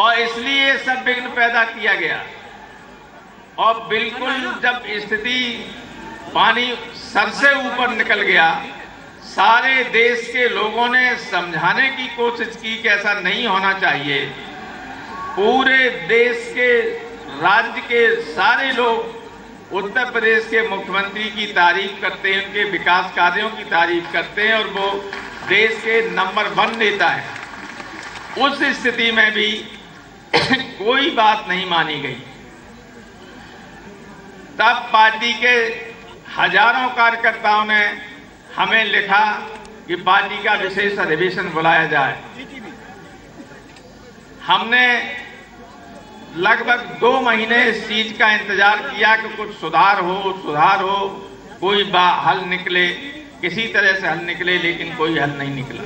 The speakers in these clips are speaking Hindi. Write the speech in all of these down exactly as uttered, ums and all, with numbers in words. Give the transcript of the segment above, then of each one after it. और इसलिए सब विघ्न पैदा किया गया। और बिल्कुल जब स्थिति पानी सर से ऊपर निकल गया, सारे देश के लोगों ने समझाने की कोशिश की कि ऐसा नहीं होना चाहिए। पूरे देश के, राज्य के सारे लोग उत्तर प्रदेश के मुख्यमंत्री की तारीफ करते हैं, उनके विकास कार्यों की तारीफ करते हैं और वो देश के नंबर वन नेता है। उस स्थिति में भी कोई बात नहीं मानी गई। तब पार्टी के हजारों कार्यकर्ताओं ने हमें लिखा कि पार्टी का विशेष अधिवेशन बुलाया जाए। हमने लगभग दो महीने इस चीज का इंतजार किया कि कुछ सुधार हो सुधार हो कोई बा हल निकले, किसी तरह से हल निकले, लेकिन कोई हल नहीं निकला।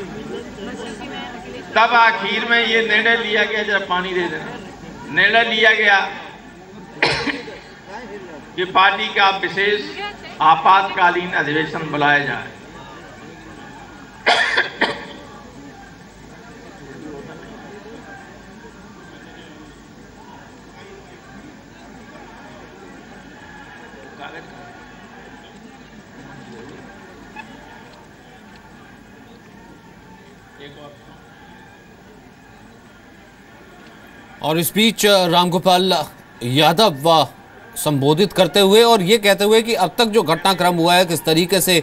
तब आखिर में ये निर्णय लिया गया, जरा पानी दे देना, निर्णय लिया गया कि पार्टी का विशेष आपातकालीन अधिवेशन बुलाया जाए। और इस बीच रामगोपाल यादव संबोधित करते हुए और ये कहते हुए कि अब तक जो घटनाक्रम हुआ है, किस तरीके से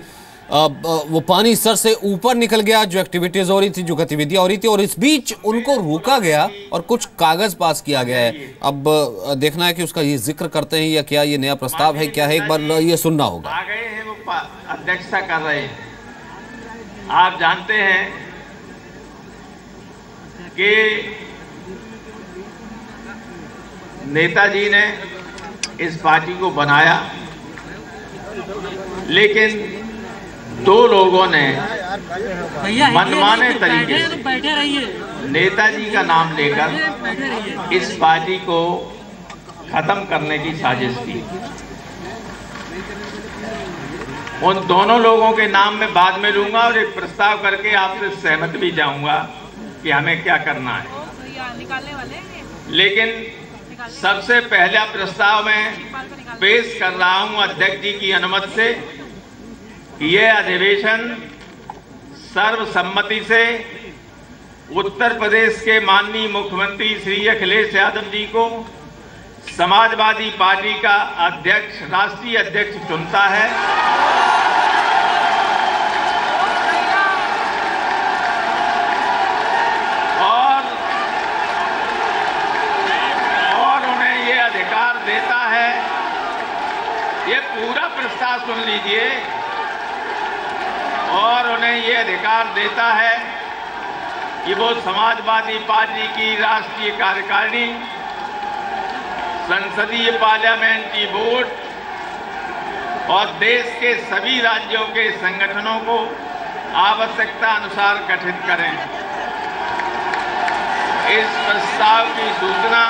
वो पानी सर से ऊपर निकल गया, जो एक्टिविटीज हो रही थी, जो गतिविधियां हो रही थी, और इस बीच उनको रोका गया और कुछ कागज पास किया गया है। अब देखना है कि उसका ये जिक्र करते हैं या क्या, ये नया प्रस्ताव है क्या है, एक बार ये सुनना होगा। आ गए हैं, वो अध्यक्षता कर रहे हैं। आप जानते हैं कि नेताजी ने इस पार्टी को बनाया, लेकिन दो लोगों ने मनमाने तरीके से नेताजी का नाम लेकर इस पार्टी को खत्म करने की साजिश की। उन दोनों लोगों के नाम मैं बाद में लूंगा और एक प्रस्ताव करके आपसे सहमत भी जाऊंगा कि हमें क्या करना है। लेकिन सबसे पहला प्रस्ताव मैं पेश कर रहा हूं अध्यक्ष जी की अनुमति से कि यह अधिवेशन सर्वसम्मति से उत्तर प्रदेश के माननीय मुख्यमंत्री श्री अखिलेश यादव जी को समाजवादी पार्टी का अध्यक्ष, राष्ट्रीय अध्यक्ष चुनता है। पूरा प्रस्ताव सुन लीजिए। और उन्हें यह अधिकार देता है कि वो समाजवादी पार्टी की राष्ट्रीय कार्यकारिणी, संसदीय पार्लियामेंट्री बोर्ड और देश के सभी राज्यों के संगठनों को आवश्यकता अनुसार गठित करें। इस प्रस्ताव की सूचना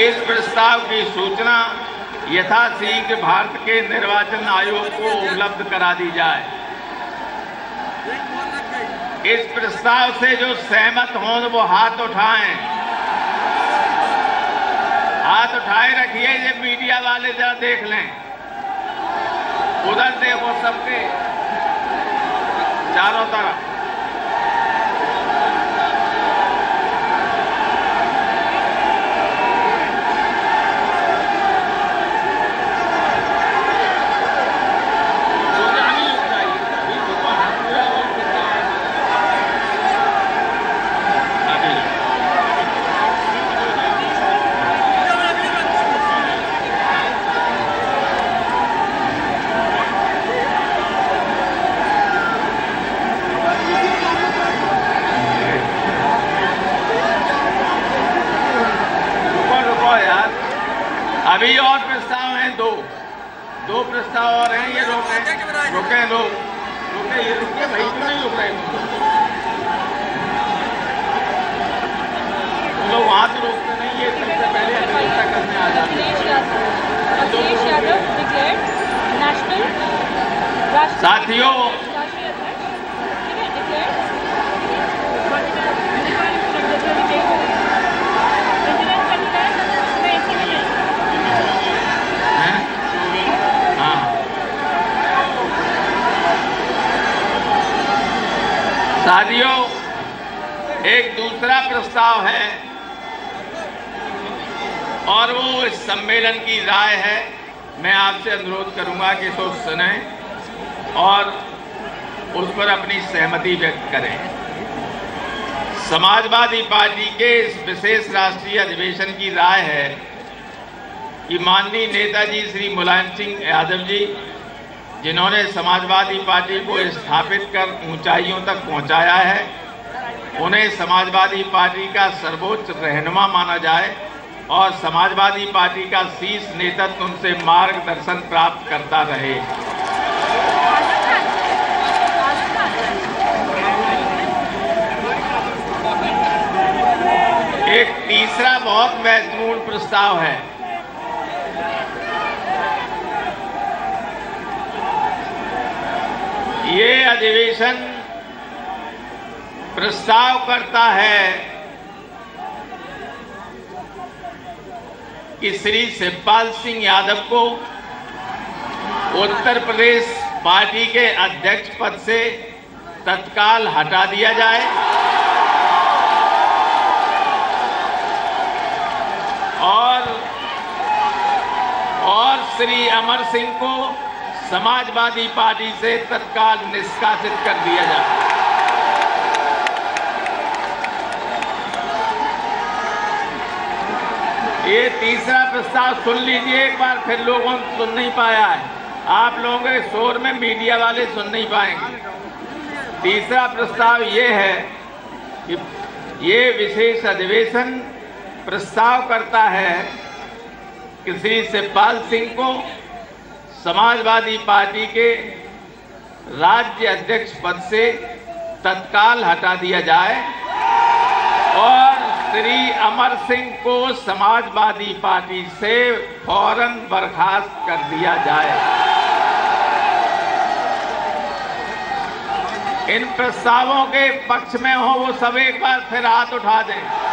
इस प्रस्ताव की सूचना यथाशीघ्र भारत के निर्वाचन आयोग को उपलब्ध करा दी जाए। इस प्रस्ताव से जो सहमत हों वो हाथ उठाएं, हाथ उठाए रखिए। ये मीडिया वाले जरा देख लें, उधर देखो, सबके चारों तरफ। अभी और प्रस्ताव हैं, दो दो प्रस्ताव और हैं। ये लोग रुके लोग रुके ये रुके भाई, क्यों नहीं रुक रहे लोग? वहाँ तो रोकते नहीं, ये सबसे पहले अधिवेशन करने आ जाते हैं। Akhilesh Yadav declared national. साथियों, साथियों, एक दूसरा प्रस्ताव है और वो इस सम्मेलन की राय है। मैं आपसे अनुरोध करूंगा कि इसको सुनें और उस पर अपनी सहमति व्यक्त करें। समाजवादी पार्टी के इस विशेष राष्ट्रीय अधिवेशन की राय है कि माननीय नेताजी श्री मुलायम सिंह यादव जी, जिन्होंने समाजवादी पार्टी को स्थापित कर ऊंचाइयों तक पहुंचाया है, उन्हें समाजवादी पार्टी का सर्वोच्च रहनुमा माना जाए और समाजवादी पार्टी का शीर्ष नेतृत्व उनसे मार्गदर्शन प्राप्त करता रहे। एक तीसरा बहुत महत्वपूर्ण प्रस्ताव है ये अधिवेशन प्रस्ताव करता है कि श्री शिवपाल सिंह यादव को उत्तर प्रदेश पार्टी के अध्यक्ष पद से तत्काल हटा दिया जाए और और श्री अमर सिंह को समाजवादी पार्टी से तत्काल निष्कासित कर दिया जाए। ये तीसरा प्रस्ताव सुन लीजिए एक बार फिर, लोगों ने सुन नहीं पाया है, आप लोगों के शोर में मीडिया वाले सुन नहीं पाएंगे। तीसरा प्रस्ताव ये है कि ये विशेष अधिवेशन प्रस्ताव करता है कि श्री शिवपाल सिंह को समाजवादी पार्टी के राज्य अध्यक्ष पद से तत्काल हटा दिया जाए और श्री अमर सिंह को समाजवादी पार्टी से फौरन बर्खास्त कर दिया जाए। इन प्रस्तावों के पक्ष में हो वो सब एक बार फिर हाथ उठा दें।